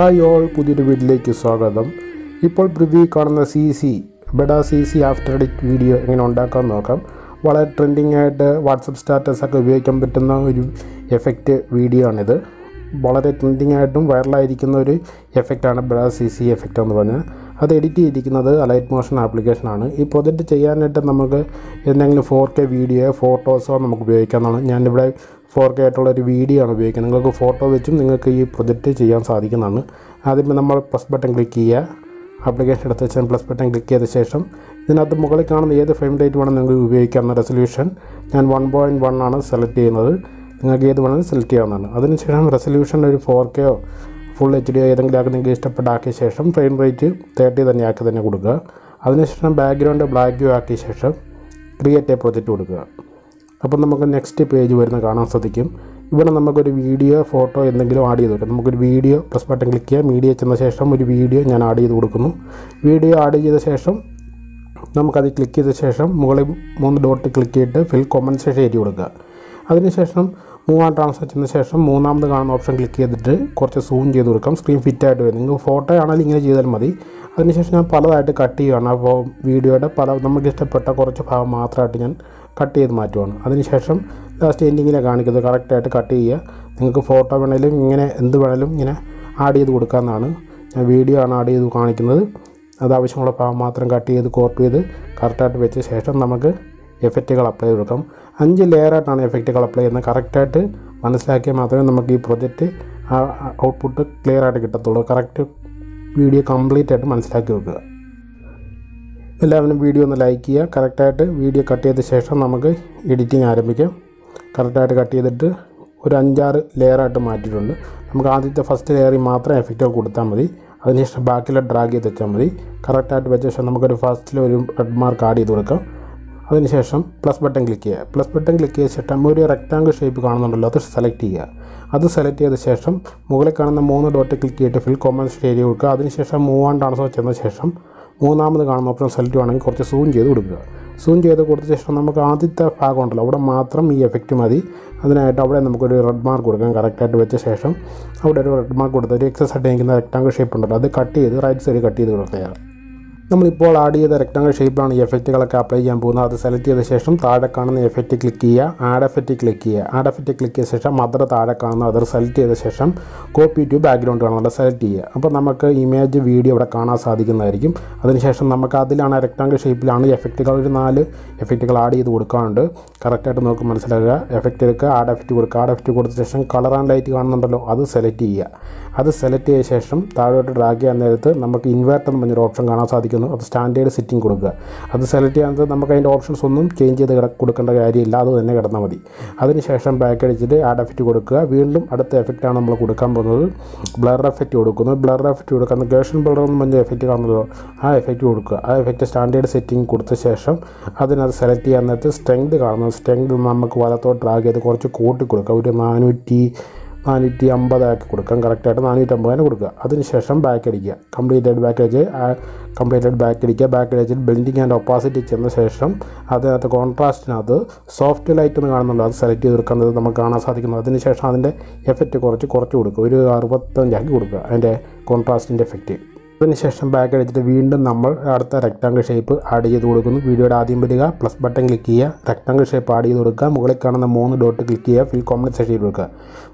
Hi all, പുതിയൊരു വീഡിയോയിലേക്ക് സ്വാഗതം. ഇപ്പോൾ പ്രിവ്യൂ കാണുന്ന CC badass CC after edit video എങ്ങനെ ഉണ്ടാക്കാൻ നോക്കാം. വളരെ ട്രെൻഡിങ് ആയിട്ട് വാട്സപ്പ് സ്റ്റാറ്റസൊക്കെ ഉപയോഗിക്കാൻ പറ്റുന്ന ഒരു എഫക്റ്റ് വീഡിയോ ആണിത്. വളരെ ട്രെൻഡിങ് ആയിട്ടും വൈറലായിരിക്കുന്ന ഒരു എഫക്റ്റാണ് ബഡാസ് CC എഫക്റ്റ് എന്ന് പറഞ്ഞാൽ. അത് എഡിറ്റ് ചെയ്തിരിക്കുന്നത് അലൈറ്റ് മോഷൻ ആപ്ലിക്കേഷനാണ്. ഈ പ്രൊജക്റ്റ് ചെയ്യാനായിട്ട് നമുക്ക് എന്തെങ്കിലും 4K വീഡിയോ ഫോട്ടോസോ നമുക്ക് ഉപയോഗിക്കാമെന്നാണ്. ഞാനിവിടെ 4K ആയിട്ടുള്ളൊരു വീഡിയോ ആണ് ഉപയോഗിക്കുന്നത്. നിങ്ങൾക്ക് ഫോട്ടോ വെച്ചും നിങ്ങൾക്ക് ഈ പ്രൊജക്റ്റ് ചെയ്യാൻ സാധിക്കുന്നതാണ്. ആദ്യം നമ്മൾ പ്ലസ് ബട്ടൺ ക്ലിക്ക് ചെയ്യുക. ആപ്ലിക്കേഷൻ എടുത്ത് വെച്ചാൽ പ്ലസ് ബട്ടൺ ക്ലിക്ക് ചെയ്ത ശേഷം ഇതിനകത്ത് മുകളിൽ കാണുന്ന ഏത് ഫ്രെയിം റേറ്റ് വേണം നിങ്ങൾക്ക് ഉപയോഗിക്കാവുന്ന റെസൊല്യൂഷൻ ഞാൻ 1.1 ആണ് സെലക്ട് ചെയ്യുന്നത്. നിങ്ങൾക്ക് ഏത് വേണമെങ്കിലും സെലക്ട് ചെയ്യാവുന്നതാണ്. അതിനുശേഷം റെസൊല്യൂഷൻ ഒരു 4K ഫുൾ HD ഏതെങ്കിലും ആക്കി നിങ്ങൾക്ക് ഇഷ്ടപ്പെട്ടാക്കിയ ശേഷം ഫ്രെയിം റേറ്റ് 30 തന്നെ കൊടുക്കുക. അതിനുശേഷം ബാക്ക്ഗ്രൗണ്ട് ബ്ലാക്ക് ആക്കിയ ശേഷം ക്രിയേറ്റ് എ പ്രൊജക്റ്റ് കൊടുക്കുക. അപ്പോൾ നമുക്ക് നെക്സ്റ്റ് പേജ് വരുന്ന കാണാൻ സാധിക്കും. ഇവിടെ നമുക്കൊരു വീഡിയോ ഫോട്ടോ എന്തെങ്കിലും ആഡ് ചെയ്ത് കൊടുക്കാം. നമുക്കൊരു വീഡിയോ പ്ലസ് ബട്ടൺ ക്ലിക്ക് ചെയ്യുക. മീഡിയ ചെന്ന ശേഷം ഒരു വീഡിയോ ഞാൻ ആഡ് ചെയ്ത് കൊടുക്കുന്നു. വീഡിയോ ആഡ് ചെയ്ത ശേഷം നമുക്കത് ക്ലിക്ക് ചെയ്ത ശേഷം മുകളിൽ 3 ഡോട്ട് ക്ലിക്ക് ചെയ്തിട്ട് ഫിൽ കോമ്പൻസേഷൻ എഴുതി കൊടുക്കുക. അതിനുശേഷം മൂവാം ട്രാൻസാക്ഷന് ശേഷം മൂന്നാമത് കാണുന്ന ഓപ്ഷൻ ക്ലിക്ക് ചെയ്തിട്ട് കുറച്ച് സൂം ചെയ്ത് കൊടുക്കാം. സ്ക്രീൻ ഫിറ്റായിട്ട് വരും. നിങ്ങൾ ഫോട്ടോ ആണെങ്കിൽ ഇങ്ങനെ ചെയ്താൽ മതി. അതിനുശേഷം ഞാൻ പലതായിട്ട് കട്ട് ചെയ്യുകയാണ്. അപ്പോൾ വീഡിയോയുടെ പല നമുക്ക് ഇഷ്ടപ്പെട്ട കുറച്ച് ഭാഗം മാത്രമായിട്ട് ഞാൻ കട്ട് ചെയ്ത് മാറ്റുവാണ്. അതിനുശേഷം ലാസ്റ്റ് എൻഡിങ്ങിനെ കാണിക്കുന്നത് കറക്റ്റായിട്ട് കട്ട് ചെയ്യുക. നിങ്ങൾക്ക് ഫോട്ടോ വേണമെങ്കിലും ഇങ്ങനെ എന്ത് വേണമെങ്കിലും ഇങ്ങനെ ആഡ് ചെയ്ത് കൊടുക്കാമെന്നാണ്. ഞാൻ വീഡിയോ ആണ് ആഡ് ചെയ്ത് കാണിക്കുന്നത്. അത് ആവശ്യമുള്ള ഭാഗം മാത്രം കട്ട് ചെയ്ത് കോപ്പി ചെയ്ത് കറക്റ്റായിട്ട് വെച്ച ശേഷം നമുക്ക് എഫക്റ്റുകൾ അപ്ലൈ ചെയ്ത് കൊടുക്കാം. 5 ലെയറായിട്ടാണ് എഫക്റ്റുകൾ അപ്ലൈ ചെയ്യുന്നത്. കറക്റ്റായിട്ട് മനസ്സിലാക്കിയാൽ മാത്രമേ നമുക്ക് ഈ പ്രൊജക്റ്റ് ഔട്ട്പുട്ട് ക്ലിയർ ആയിട്ട് കിട്ടത്തുള്ളൂ. കറക്റ്റ് വീഡിയോ കംപ്ലീറ്റ് ആയിട്ട് മനസ്സിലാക്കി വെക്കുക. എല്ലാവരും വീഡിയോ ഒന്ന് ലൈക്ക് ചെയ്യുക. കറക്റ്റായിട്ട് വീഡിയോ കട്ട് ചെയ്ത ശേഷം നമുക്ക് എഡിറ്റിംഗ് ആരംഭിക്കാം. കറക്റ്റായിട്ട് കട്ട് ചെയ്തിട്ട് ഒരു 5-6 ലെയറായിട്ട് മാറ്റിയിട്ടുണ്ട്. നമുക്ക് ആദ്യത്തെ ഫസ്റ്റ് ലെയറിൽ മാത്രം എഫക്റ്റുകൾ കൊടുത്താൽ മതി. അതിനുശേഷം ബാക്കിയുള്ള ഡ്രാഗ് ചെയ്ത് വെച്ചാൽ മതി. കറക്റ്റായിട്ട് വെച്ച ശേഷം നമുക്കൊരു ഫസ്റ്റിലൊരു റെഡ് മാർക്ക് ആഡ് ചെയ്ത് കൊടുക്കാം. അതിനുശേഷം പ്ലസ് ബട്ടൺ ക്ലിക്ക് ചെയ്യുക. പ്ലസ് ബട്ടൺ ക്ലിക്ക് ചെയ്ത ശേഷം ഒരു റെക്റ്റാങ്കിൾ ഷേപ്പ് കാണുന്നുണ്ടല്ലോ, അത് സെലക്ട് ചെയ്യുക. അത് സെലക്ട് ചെയ്ത ശേഷം മുകളിൽ കാണുന്ന 3 ഡോട്ട് ക്ലിക്ക് ചെയ്തിട്ട് ഫിൽ കോമ്പൻസേഷൻ ഏരിയ കൊടുക്കുക. അതിനുശേഷം മൂവാണ്ട് ആണസോ ചെന്ന ശേഷം മൂന്നാമത് കാണുന്ന ഓപ്ഷൻ സെലക്ട് ചെയ്യുകയാണെങ്കിൽ കുറച്ച് സൂം ചെയ്ത് കൊടുക്കുക. സൂം ചെയ്ത് കൊടുത്ത ശേഷം നമുക്ക് ആദ്യത്തെ ഭാഗം ഉണ്ടല്ലോ, അവിടെ മാത്രം ഈ എഫക്റ്റ് മതി. അതിനായിട്ട് അവിടെ നമുക്കൊരു റെഡ് മാർക്ക് കൊടുക്കാം. കറക്റ്റായിട്ട് വെച്ച ശേഷം അവിടെ ഒരു റെഡ് മാർക്ക് കൊടുത്ത് ഒരു എക്സസ് ആയിട്ട് നിൽക്കുന്ന റെക്റ്റാങ്കിൾ ഷേപ്പ് ഉണ്ടല്ലോ, അത് കട്ട് ചെയ്ത് റൈറ്റ് സൈഡ് കട്ട് ചെയ്ത് കൊടുക്കുക. നമ്മളിപ്പോൾ ആഡ് ചെയ്ത റെക്റ്റാങ്കിൾ ഷേപ്പിലാണ് ഈ എഫക്റ്റുകളൊക്കെ അപ്ലൈ ചെയ്യാൻ പോകുന്നത്. അത് സെലക്ട് ചെയ്ത ശേഷം താഴെ കാണുന്ന എഫക്റ്റ് ക്ലിക്ക് ചെയ്യുക. ആഡ് എഫക്റ്റ് ക്ലിക്ക് ചെയ്യുക. ആഡ് എഫക്റ്റ് ക്ലിക്ക് ചെയ്ത ശേഷം മദർ താഴെ കാണുന്ന അതർ സെലക്ട് ചെയ്ത ശേഷം കോപ്പി ടു ബാക്ക്ഗ്രൗണ്ട് കാണുന്നത് സെലക്ട് ചെയ്യുക. അപ്പോൾ നമുക്ക് ഇമേജ് വീഡിയോ ഇവിടെ കാണാൻ സാധിക്കുന്നതായിരിക്കും. അതിനുശേഷം നമുക്ക് അതിലാണ് റെക്റ്റാങ്കിൾ ഷേപ്പിലാണ് എഫക്റ്റുകൾ ഒരു 4 എഫക്റ്റുകൾ ആഡ് ചെയ്ത് കൊടുക്കാറുണ്ട്. കറക്റ്റായിട്ട് നമുക്ക് മനസ്സിലാക്കുക. എഫക്റ്റ് എടുക്കുക, ആഡ് എഫക്റ്റ് കൊടുക്കുക. ആഡ് എഫക്റ്റ് കൊടുത്ത ശേഷം കളർ ആൻഡ് ലൈറ്റ് കാണുന്നുണ്ടല്ലോ, അത് സെലക്ട് ചെയ്യുക. അത് സെലക്ട് ചെയ്ത ശേഷം താഴോട്ട് ഡ്രാഗ് ചെയ്യാൻ നേരത്ത് നമുക്ക് ഇൻവേർട്ട് എന്ന് പറഞ്ഞൊരു ഓപ്ഷൻ കാണാൻ സാധിക്കും. അത് സ്റ്റാൻഡേർഡ് സെറ്റിംഗ് കൊടുക്കുക. അത് സെലക്ട് ചെയ്യാത്ത നമുക്ക് അതിൻ്റെ ഓപ്ഷൻസ് ഒന്നും ചേഞ്ച് ചെയ്ത് കൊടുക്കേണ്ട കാര്യമില്ല, അത് തന്നെ കിടന്നാൽ മതി. അതിനുശേഷം ബാക്ക് അടിച്ചിട്ട് ആഡ് എഫക്റ്റ് കൊടുക്കുക. വീണ്ടും അടുത്ത എഫക്റ്റാണ് നമ്മൾ കൊടുക്കാൻ പോകുന്നത്. ബ്ലർ എഫക്റ്റ് കൊടുക്കുന്നു. ബ്ലർ എഫക്റ്റ് കൊടുക്കുന്ന ഗേഷൻ ബ്ലർ എന്ന് പറഞ്ഞ എഫക്റ്റ് കാണുന്നതോ, ആ എഫക്റ്റ് കൊടുക്കുക. ആ എഫക്റ്റ് സ്റ്റാൻഡേർഡ് സെറ്റിംഗ് കൊടുത്ത ശേഷം അതിനകത്ത് സെലക്ട് ചെയ്യാൻ നേരത്ത് സ്ട്രെങ്ത് കാണുന്നത്, സ്ട്രെങ്ത് നമുക്ക് വലത്തോട്ട് ഡ്രാഗ് ചെയ്ത് കുറച്ച് കൂട്ടി കൊടുക്കുക. ഒരു 450 ആക്കി കൊടുക്കാം. കറക്റ്റായിട്ട് 450 കൊടുക്കുക. അതിനുശേഷം ബാക്ക് അടിക്കുക. കംപ്ലീറ്റ് ആയിട്ട് ബാക്ക് അടിക്കുക. ബാക്ക് അടിച്ചിട്ട് ബ്ലെൻഡിങ് ആൻഡ് ഒപ്പാസിറ്റി ചെന്ന ശേഷം അതിനകത്ത് കോൺട്രാസ്റ്റിനകത്ത് സോഫ്റ്റ് ലൈറ്റ് എന്ന് കാണുന്നുണ്ടോ, അത് സെലക്ട് ചെയ്ത് കൊടുക്കുന്നത് നമുക്ക് കാണാൻ സാധിക്കുന്നത്. അതിനുശേഷം അതിൻ്റെ എഫക്റ്റ് കുറച്ച് കൊടുക്കുക. ഒരു 65 കൊടുക്കുക അതിൻ്റെ കോൺട്രാസ്റ്റിൻ്റെ എഫക്റ്റ്. അതിനുശേഷം ബാക്ക് അടിച്ചിട്ട് വീണ്ടും നമ്മൾ അടുത്ത റെക്റ്റാങ്കിൾ ഷേപ്പ് ആഡ് ചെയ്ത് കൊടുക്കുന്നു. വീഡിയോയുടെ ആദ്യം വരിക, പ്ലസ് ബട്ടൺ ക്ലിക്ക് ചെയ്യുക, റെക്റ്റാങ്കിൾ ഷേപ്പ് ആഡ് ചെയ്ത് കൊടുക്കുക. മുകളിൽ കാണുന്ന 3 ഡോട്ട് ക്ലിക്ക് ചെയ്യുക, ഫിൽ കോമ്പൻസേഷൻ ചെയ്ത് കൊടുക്കുക.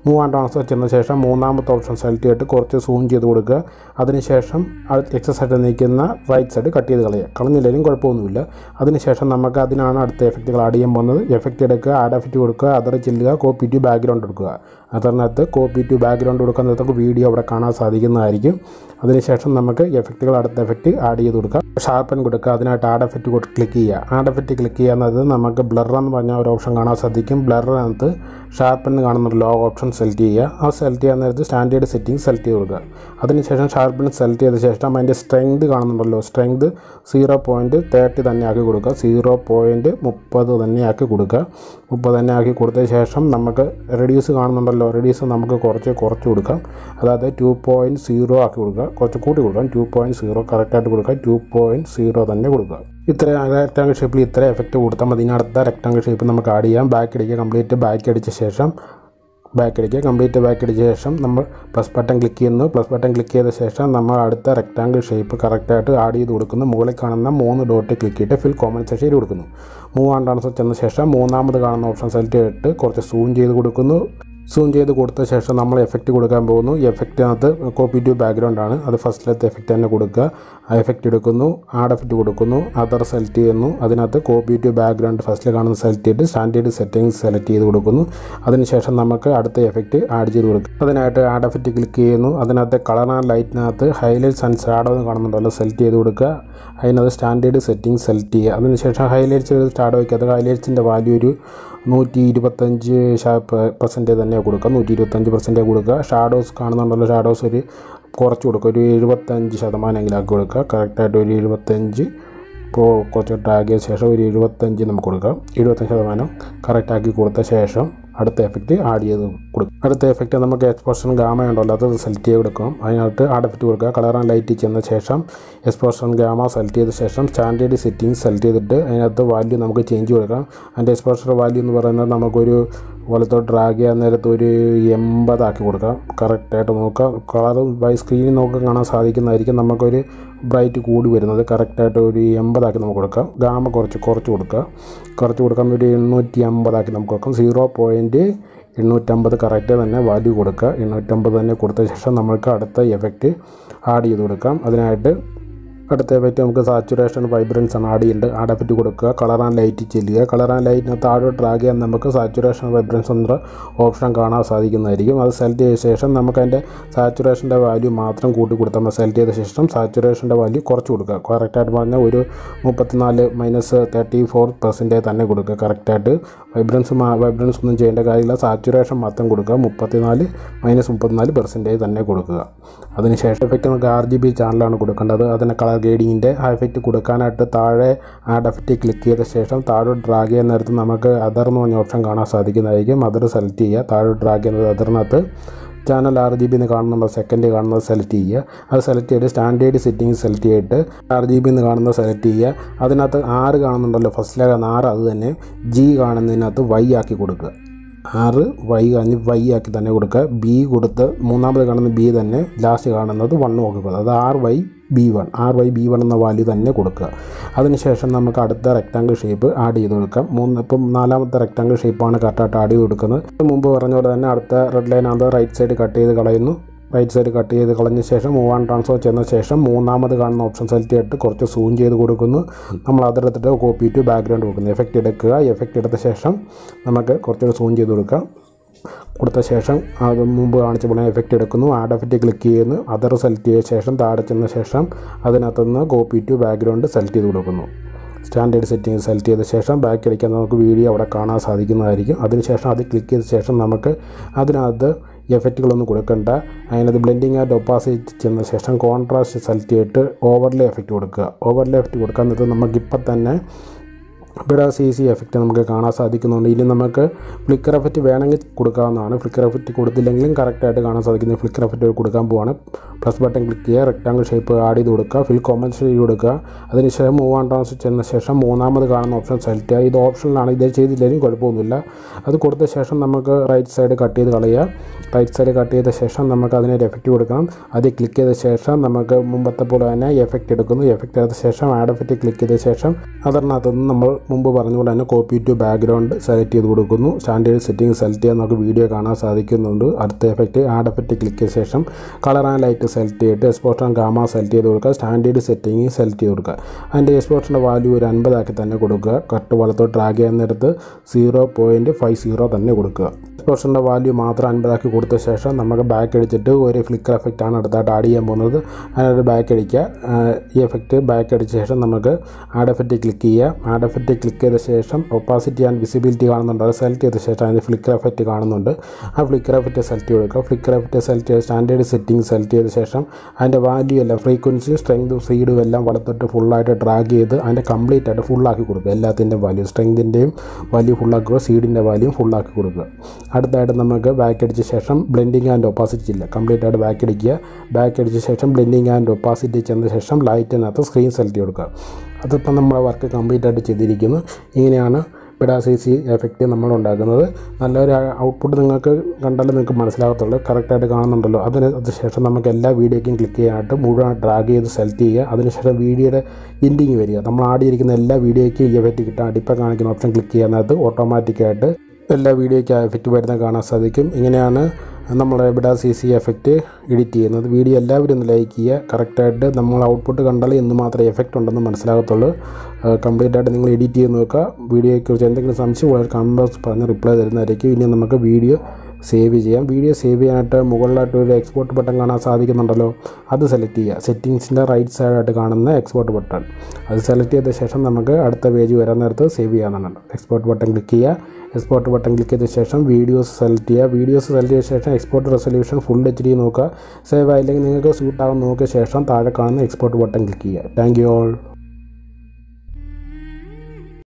മൂവാം ട്രാൻസ്ഫർ ചെന്ന ശേഷം മൂന്നാമത്തെ ഓപ്ഷൻ സെലക്ട് ചെയ്തിട്ട് കുറച്ച് സൂം ചെയ്ത് കൊടുക്കുക. അതിനുശേഷം അടുത്ത എക്സസ് ആയിട്ട് നിൽക്കുന്ന റൈറ്റ് സൈഡ് കട്ട് ചെയ്ത് കളയുക. കളഞ്ഞില്ലെങ്കിലും കുഴപ്പമൊന്നുമില്ല. അതിനുശേഷം നമുക്ക് അതിനാണ് അടുത്ത എഫക്റ്റുകൾ ആഡ് ചെയ്യാൻ പോകുന്നത്. എഫക്റ്റ് എടുക്കുക, ആഡ് എഫക്റ്റ് കൊടുക്കുക, അതർ ചെല്ലുക, കോപ്പി ടു ബാക്ക്ഗ്രൗണ്ട് കൊടുക്കുക. അതിനകത്ത് കോപ്പി ടു ബാക്ക്ഗ്രൗണ്ട് കൊടുക്കുന്നതൊക്കെ വീഡിയോ അവിടെ കാണാൻ സാധിക്കുന്നതായിരിക്കും. അതിനുശേഷം നമുക്ക് എഫക്റ്റുകൾ അടുത്ത എഫക്റ്റ് ആഡ് ചെയ്ത് കൊടുക്കുക. ഷാർപ്പൻ കൊടുക്കുക. അതിനായിട്ട് ആഡ് എഫക്റ്റ് ക്ലിക്ക് ചെയ്യുക. ആഡ് എഫക്റ്റ് ക്ലിക്ക് ചെയ്യുന്നത് നമുക്ക് ബ്ലർ എന്ന് പറഞ്ഞ ഒരു ഓപ്ഷൻ കാണാൻ സാധിക്കും. ബ്ലറിനകത്ത് ഷാർപ്പൻ കാണുന്ന ഒരു ലോ ഓപ്ഷൻ സെലക്ട് ചെയ്യുക. ആ സെലക്ട് ചെയ്യാൻ നേരത്ത് സ്റ്റാൻഡേർഡ് സെറ്റിംഗ് സെലക്ട് ചെയ്ത് കൊടുക്കുക. അതിനുശേഷം ഷാർപ്പൻ സെലക്ട് ചെയ്ത ശേഷം അതിൻ്റെ സ്ട്രെങ്ത് കാണുന്നുണ്ടല്ലോ, സ്ട്രെങ്ത് 0.30 തന്നെ ആക്കി കൊടുക്കുക. 0.30 തന്നെ ആക്കി കൊടുക്കുക. 30 തന്നെ ആക്കി കൊടുത്ത ശേഷം നമുക്ക് റെഡ്യൂസ് കാണുന്നുണ്ടല്ലോ, റെഡ്യൂസ് നമുക്ക് കുറച്ച് കൊടുക്കാം. അതായത് 2.0 ആക്കി കൊടുക്കുക. കുറച്ച് കൂട്ടി കൊടുക്കാം. 2.0 കറക്റ്റായിട്ട് കൊടുക്കുക. 2.0 തന്നെ കൊടുക്കുക. ഇത്ര റെക്റ്റാങ്കിൾ ഷേപ്പിൽ ഇത്ര എഫക്റ്റ് കൊടുത്താൽ മതി. ഇനി അടുത്ത റെക്റ്റാങ്കിൾ ഷേപ്പ് നമുക്ക് ആഡ് ചെയ്യാം. ബാക്ക് അടിക്കുക. കംപ്ലീറ്റ് ബാക്ക് അടിച്ച ശേഷം back edge, complete back edge session, number plus button click in the plus button click the session, number add the rectangle shape correct at Adi Dudukan, Molekana, Moon dot click it, fill comments a shade Udukunu. Move and answer channel session, Monam the Garden options altered, Corte soon J Udukunu. Soon J the Gurta session, number effective Udukambonu, effect another copy to background on the first let effect and Guduka, I effected Udukunu, add of Udukunu, other Saltiano, Adanata copy to background first leg on Salted, standard settings selected Udukunu, other session Namaka add the effective add Juruk. Then at add of Tikilkino, other than the Kalana light Nath, highlights and sad on the Ganamala Salted Uduka, another standard settings Saltia, other session highlights will start with other highlights in the value. 125% തന്നെ കൊടുക്കുക 125% കൊടുക്കുക shadows കാണുന്നുണ്ടല്ലോ shadows ഒരു കുറച്ച് കൊടുക്കുക ഒരു 75% എങ്കിലും കൊടുക്കുക കറക്റ്റ് ആയിട്ട് ഒരു 75 കുറച്ച് ടാഗ് ചെയ്ത ശേഷം ഒരു 75 നമുക്ക് കൊടുക്കാം 75% കറക്റ്റ് ആക്കി കൊടുത്ത ശേഷം അടുത്ത എഫക്റ്റ് ആഡ് ചെയ്ത് കൊടുക്കുക അടുത്ത എഫക്റ്റ് നമുക്ക് എക്സ്പോഷൻ ഗാമ ഉണ്ടല്ലോ അത് സെലക്ട് ചെയ്ത് കൊടുക്കാം അതിനകത്ത് ആഡ് എഫക്റ്റ് കൊടുക്കുക കളർ ആൻഡ് ലൈറ്റ് ചെയ്യുന്ന ശേഷം എക്സ്പോഷൻ ഗാമ സെലക്ട് ചെയ്ത ശേഷം സ്റ്റാൻഡേർഡ് സെറ്റിംഗ്സ് സെലക്ട് ചെയ്തിട്ട് അതിനകത്ത് വാല്യൂ നമുക്ക് ചേഞ്ച് കൊടുക്കാം അതിന്റെ എക്സ്പോഷർ വാല്യൂ എന്ന് പറയുന്നത് നമുക്ക് ഒരു വലത്തോട്ട് ഡ്രാഗ് ചെയ്യാൻ നേരത്ത് ഒരു 80 ആക്കി കൊടുക്കാം കറക്റ്റ് ആയിട്ട് നോക്കാം കളർ ബൈ സ്ക്രീനിൽ നോക്കാൻ കാണാൻ സാധിക്കുന്നതായിരിക്കും നമുക്കൊരു ബ്രൈറ്റ് കൂടി വരുന്നത് കറക്റ്റ് ആയിട്ട് ഒരു 80 ആക്കി നമുക്ക് കൊടുക്കാം ഗാമ കുറച്ച് കൊടുക്കുക കുറച്ച് കൊടുക്കാൻ ഒരു 850 ആക്കി നമുക്ക് കൊടുക്കാം 0.850 കറക്റ്റ് തന്നെ വാല്യൂ കൊടുക്കുക 850 തന്നെ കൊടുത്ത ശേഷം നമുക്ക് അടുത്ത എഫക്റ്റ് ആഡ് ചെയ്ത് കൊടുക്കാം അതിനായിട്ട് അടുത്ത എഫക്റ്റ് നമുക്ക് സാച്ചുറേഷൻ വൈബ്രൻസ് ആണ് ആഡ് ചെയ്യേണ്ടത് ആഡ് എഫക്റ്റ് കൊടുക്കുക കളർ ആൻഡ് ലൈറ്റ് ചെയ്യുക കളർ ആൻഡ് ലൈറ്റിന് താഴെ ഡ്രാഗ് ചെയ്യാൻ നമുക്ക് സാച്ചുറേഷൻ വൈബ്രൻസ് എന്ന ഓപ്ഷൻ കാണാൻ സാധിക്കുന്നതായിരിക്കും അത് സെലക്ട് ചെയ്ത ശേഷം നമുക്ക് അതിൻ്റെ സാച്ചുറേഷൻ്റെ വാല്യൂ മാത്രം കൂട്ടി കൊടുത്താൽ മതി സെലക്ട് ചെയ്ത ശേഷം സാച്ചുറേഷൻ്റെ വാല്യൂ കുറച്ച് കൊടുക്കുക കറക്റ്റായിട്ട് പറഞ്ഞാൽ ഒരു 34% തന്നെ കൊടുക്കുക കറക്റ്റായിട്ട് വൈബ്രൻസ് ഒന്നും ചെയ്യേണ്ട കാര്യമില്ല സാച്ചുറേഷൻ മാത്രം കൊടുക്കുക 34% തന്നെ കൊടുക്കുക അതിനുശേഷം എഫക്റ്റ് നമുക്ക് RGB ചാനലാണ് കൊടുക്കേണ്ടത് അതിന് ഗേഡിങ്ങിൻ്റെ ആ എഫക്റ്റ് കൊടുക്കാനായിട്ട് താഴെ ആഡ് എഫക്റ്റ് ക്ലിക്ക് ചെയ്ത ശേഷം താഴെ ഡ്രാഗ് ചെയ്യുന്ന നേരത്ത് നമുക്ക് അതർ എന്ന് പറഞ്ഞ ഓപ്ഷൻ കാണാൻ സാധിക്കുന്നതായിരിക്കും അതർ സെലക്ട് ചെയ്യുക താഴെ ഡ്രാഗ് ചെയ്യുന്നത് അതറിനകത്ത് ചാനൽ RGB എന്ന് കാണുന്നുണ്ടോ സെക്കൻഡ് കാണുന്നത് സെലക്ട് ചെയ്യുക അത് സെലക്ട് ചെയ്ത് സ്റ്റാൻഡേർഡ് സെറ്റിംഗ് സെലക്ട് ചെയ്തിട്ട് RGB എന്ന് കാണുന്നത് സെലക്ട് ചെയ്യുക അതിനകത്ത് 6 കാണുന്നുണ്ടല്ലോ ഫസ്റ്റ് ലെഗ് 6 അത് തന്നെ G കാണുന്നതിനകത്ത് Y ആക്കി കൊടുക്കുക 6 Y ആക്കി തന്നെ കൊടുക്കുക B കൊടുത്ത് മൂന്നാമത് കാണുന്ന B തന്നെ ലാസ്റ്റ് കാണുന്നത് 1 കൊടുക്കുക അത് RYB1 എന്ന വാല്യൂ തന്നെ കൊടുക്കുക അതിനുശേഷം നമുക്ക് അടുത്ത റെക്റ്റാങ്കിൾ ഷേപ്പ് ആഡ് ചെയ്ത് കൊടുക്കാം ഇപ്പം 4ാമത്തെ റെക്റ്റാങ്കിൾ ഷേപ്പാണ് കറക്റ്റായിട്ട് ആഡ് ചെയ്ത് കൊടുക്കുന്നത് മുമ്പ് പറഞ്ഞ പോലെ തന്നെ അടുത്ത റെഡ് ലൈൻ അത് റൈറ്റ് സൈഡ് കട്ട് ചെയ്ത് കളയുന്നു റൈറ്റ് സൈഡ് കട്ട് ചെയ്ത് കളഞ്ഞ ശേഷം മൂവ് ആൻഡ് ട്രാൻസ്ഫർ ചെയ്യുന്ന ശേഷം മൂന്നാമത് കാണുന്ന ഓപ്ഷൻ സെലക്ട് ചെയ്തിട്ട് കുറച്ച് സൂം ചെയ്ത് കൊടുക്കുന്നു നമ്മൾ അതെടുത്തിട്ട് കോപ്പി ടു ബാക്ക്ഗ്രൗണ്ട് കൊടുക്കുന്നു എഫക്റ്റ് എടുക്കുക എഫക്റ്റ് എടുത്ത ശേഷം നമുക്ക് കുറച്ചുകൂടി സൂം ചെയ്ത് കൊടുക്കാം കൊടുത്ത ശേഷം അത് മുമ്പ് കാണിച്ച പോലെ എഫക്റ്റ് എടുക്കുന്നു ആഡ് എഫക്റ്റ് ക്ലിക്ക് ചെയ്യുന്നു അതർ സെലക്ട് ചെയ്ത ശേഷം താഴെ ചെന്ന ശേഷം അതിനകത്തുനിന്ന് കോപ്പി ടു ബാക്ക്ഗ്രൗണ്ട് സെലക്ട് ചെയ്ത് കൊടുക്കുന്നു സ്റ്റാൻഡേർഡ് സെറ്റിംഗ് സെലക്ട് ചെയ്ത ശേഷം ബാക്ക് അടിക്കാൻ നമുക്ക് വീഡിയോ അവിടെ കാണാൻ സാധിക്കുന്നതായിരിക്കും അതിനുശേഷം അത് ക്ലിക്ക് ചെയ്ത ശേഷം നമുക്ക് അതിനകത്ത് എഫക്റ്റുകളൊന്നും കൊടുക്കേണ്ട അതിനകത്ത് ബ്ലെൻഡിങ് ആൻഡ് ഒപ്പാസിറ്റി ചെന്ന ശേഷം കോൺട്രാസ്റ്റ് സെലക്ട് ചെയ്തിട്ട് ഓവർലേ എഫക്റ്റ് കൊടുക്കുക ഓവർലേ എഫക്റ്റ് കൊടുക്കാൻ നേരത്ത് നമുക്കിപ്പം തന്നെ ബഡാസ് CC എഫക്റ്റ് നമുക്ക് കാണാൻ സാധിക്കുന്നുണ്ട് ഇനി നമുക്ക് ഫ്ലിക്കർ എഫക്റ്റ് വേണമെങ്കിൽ കൊടുക്കാവുന്നതാണ് ഫ്ലിക്കർ എഫക്റ്റ് കൊടുത്തില്ലെങ്കിലും കറക്റ്റായിട്ട് കാണാൻ സാധിക്കുന്നത് ഫ്ലിക്കർ എഫക്റ്റ് കൊടുക്കാൻ പോവാണ് പ്ലസ് ബട്ടൺ ക്ലിക്ക് ചെയ്യുക റെക്റ്റാങ്കിൾ ഷേപ്പ് ആഡ് ചെയ്ത് കൊടുക്കുക ഫിൽ കോമൻസ് ചെയ്ത് കൊടുക്കുക അതിനുശേഷം മൂവ് ആൻഡ് ട്രാൻസ്ഫർ ചെയ്യുന്ന ശേഷം മൂന്നാമത് കാണുന്ന ഓപ്ഷൻ സെലക്ട് ചെയ്യുക ഇത് ഓപ്ഷനിലാണ് ഇത് ചെയ്തില്ലെങ്കിലും കുഴപ്പമൊന്നുമില്ല അത് കൊടുത്ത ശേഷം നമുക്ക് റൈറ്റ് സൈഡ് കട്ട് ചെയ്ത് കളയുക റൈറ്റ് സൈഡ് കട്ട് ചെയ്ത ശേഷം നമുക്ക് അതിനൊരു എഫക്റ്റ് കൊടുക്കണം അത് ക്ലിക്ക് ചെയ്ത ശേഷം നമുക്ക് മുമ്പത്തെ പോലെ തന്നെ എഫക്റ്റ് എടുക്കുന്നു എഫക്റ്റ് എടുത്ത ശേഷം ആഡ് എഫക്റ്റ് ക്ലിക്ക് ചെയ്ത ശേഷം അതിനകത്തുനിന്ന് നമ്മൾ മുമ്പ് പറഞ്ഞ പോലെ തന്നെ കോപ്പി ടു ബാക്ക്ഗ്രൗണ്ട് സെലക്ട് ചെയ്ത് കൊടുക്കുന്നു സ്റ്റാൻഡേർഡ് സെറ്റിംഗ് സെലക്ട് ചെയ്യാൻ നമുക്ക് വീഡിയോ കാണാൻ സാധിക്കുന്നുണ്ട് അടുത്ത എഫക്റ്റ് ആഡ് എഫക്റ്റ് ക്ലിക്ക് ചെയ്ത ശേഷം കളർ ആൻഡ് ലൈറ്റ് സെലക്ട് ചെയ്തിട്ട് എക്സ്പോഷൻ ഗാമ സെലക്ട് ചെയ്ത് കൊടുക്കുക സ്റ്റാൻഡേർഡ് സെറ്റിംഗ് സെലക്ട് ചെയ്ത് കൊടുക്കുക അതിൻ്റെ എക്സ്പോഷൻ്റെ വാല്യൂ ഒരു 50 ആക്കി തന്നെ കൊടുക്കുക കട്ട് വലത്തോട്ട് ഡ്രാഗ് ചെയ്യുന്നിടത്ത് 0.50 തന്നെ കൊടുക്കുക എക്സ്പോഷൻ്റെ വാല്യൂ മാത്രം 50 ആക്കി കൊടുത്ത ശേഷം നമുക്ക് ബാക്ക് അടിച്ചിട്ട് ഒരു ഫ്ലിക്കർ എഫക്റ്റാണ് അടുത്തായിട്ട് ആഡ് ചെയ്യാൻ പോകുന്നത് അതിനൊരു ബാക്ക് അടിക്കുക ഈ എഫക്റ്റ് ബാക്ക് അടിച്ച ശേഷം നമുക്ക് ആഡ് എഫക്റ്റ് ക്ലിക്ക് ചെയ്യുക ആഡ് എഫക്റ്റ് ക്ലിക്ക് ചെയ്ത ശേഷം ഒപ്പാസിറ്റി ആൻഡ് വിസിബിലിറ്റി കാണുന്നുണ്ട് അത് സെലക്ട് ചെയ്ത ശേഷം അതിന് ഫ്ലിക്കർ എഫക്റ്റ് കാണുന്നുണ്ട് ആ ഫ്ലിക്കർ എഫക്റ്റ് സെലക്ട് കൊടുക്കുക ഫ്ലിക്കർ എഫക്റ്റ് സെലക്ട് ചെയ്ത് സ്റ്റാൻഡേർഡ് സെറ്റിംഗ് സെലക്ട് ചെയ്ത ശേഷം അതിൻ്റെ വാല്യൂ എല്ലാം ഫ്രീക്വൻസി സ്ട്രെങ്തും സ്പീഡും എല്ലാം വലത്തോട്ട് ഫുള്ളായിട്ട് ഡ്രാഗ് ചെയ്ത് അതിൻ്റെ കംപ്ലീറ്റ് ആയിട്ട് ഫുള്ളാക്കി കൊടുക്കുക എല്ലാത്തിൻ്റെയും വാല്യൂ സ്ട്രെങ്തിൻ്റെയും വാല്യൂ ഫുള്ളാക്കുക സീഡിൻ്റെ വാല്യൂ ഫുള്ളാക്കി കൊടുക്കുക അടുത്തായിട്ട് നമുക്ക് ബാക്ക് അടിച്ച ശേഷം ബ്ലെൻഡിങ് ആൻഡ് ഒപ്പാസിറ്റി ഇല്ല കംപ്ലീറ്റ് ആയിട്ട് ബാക്ക് അടിക്കുക ബാക്ക് അടിച്ച ശേഷം ബ്ലെൻഡിങ് ആൻഡ് ഒപ്പാസിറ്റി ചെന്ന ശേഷം ലൈറ്റിനകത്ത് സ്ക്രീൻ സെലക്ട് കൊടുക്കുക അതിപ്പം നമ്മൾ വർക്ക് കംപ്ലീറ്റ് ആയിട്ട് ചെയ്തിരിക്കുന്നു ഇങ്ങനെയാണ് ബഡാസ് CC എഫക്റ്റ് നമ്മൾ ഉണ്ടാക്കുന്നത്. നല്ലൊരു ഔട്ട്പുട്ട് നിങ്ങൾക്ക് കണ്ടാലും നിങ്ങൾക്ക് മനസ്സിലാകത്തുള്ളൂ, കറക്റ്റായിട്ട് കാണുന്നുണ്ടല്ലോ. അതിനുശേഷം നമുക്ക് എല്ലാ വീഡിയോയ്ക്കും ക്ലിക്ക് ചെയ്യാനായിട്ട് മുഴുവൻ ഡ്രാഗ് ചെയ്ത് സെലക്ട് ചെയ്യുക. അതിനുശേഷം വീഡിയോയുടെ എൻഡിങ് വരിക, നമ്മൾ ആടിയിരിക്കുന്ന എല്ലാ വീഡിയോയ്ക്കും ഈ എഫക്റ്റ് കിട്ടാൻ അടിപ്പം കാണിക്കുന്ന ഓപ്ഷൻ ക്ലിക്ക് ചെയ്യുന്നതിനകത്ത് ഓട്ടോമാറ്റിക്കായിട്ട് എല്ലാ വീഡിയോയ്ക്കും ആ എഫക്റ്റ് വരുന്നത് കാണാൻ സാധിക്കും. ഇങ്ങനെയാണ് നമ്മൾ ബഡാസ് CC എഫക്റ്റ് എഡിറ്റ് ചെയ്യുന്നത്. വീഡിയോ എല്ലാവരും ഒന്ന് ലൈക്ക് ചെയ്യുക. കറക്റ്റായിട്ട് നമ്മൾ ഔട്ട്പുട്ട് കണ്ടാൽ എന്തുമാത്രം എഫക്റ്റ് ഉണ്ടെന്ന് മനസ്സിലാകത്തുള്ളൂ. കംപ്ലീറ്റ് ആയിട്ട് നിങ്ങൾ എഡിറ്റ് ചെയ്ത് നോക്കുക. വീഡിയോയെക്കുറിച്ച് എന്തെങ്കിലും സംശയമുള്ള കമൻറ്റ് പറഞ്ഞ് റിപ്ലൈ തരുന്നതായിരിക്കും. ഇനി നമുക്ക് വീഡിയോ സേവ് ചെയ്യാം. വീഡിയോ സേവ് ചെയ്യാനായിട്ട് മുകളിലായിട്ട് ഒരു എക്സ്പോർട്ട് ബട്ടൺ കാണാൻ സാധിക്കുന്നുണ്ടല്ലോ, അത് സെലക്ട് ചെയ്യുക. സെറ്റിങ്സിൻ്റെ റൈറ്റ് സൈഡായിട്ട് കാണുന്ന എക്സ്പോർട്ട് ബട്ടൺ, അത് സെലക്ട് ചെയ്ത ശേഷം നമുക്ക് അടുത്ത പേജ് വരാൻ നേരത്ത് സേവ് ചെയ്യാമെന്നുണ്ട്. എക്സ്പോർട്ട് ബട്ടൺ ക്ലിക്ക് ചെയ്യുക. എക്സ്പോർട്ട് ബട്ടൺ ക്ലിക്ക് ചെയ്ത ശേഷം വീഡിയോസ് സെലക്ട് ചെയ്യുക. വീഡിയോസ് സെലക്ട് ചെയ്ത ശേഷം എക്സ്പോർട്ട് റെസൊല്യൂഷൻ ഫുൾ HD നോക്കുക. സേവ് ആയില്ലെങ്കിൽ നിങ്ങൾക്ക് സ്യൂട്ടാകുന്ന നോക്കിയ ശേഷം താഴെ കാണുന്ന എക്സ്പോർട്ട് ബട്ടൺ ക്ലിക്ക് ചെയ്യുക. Thank you all.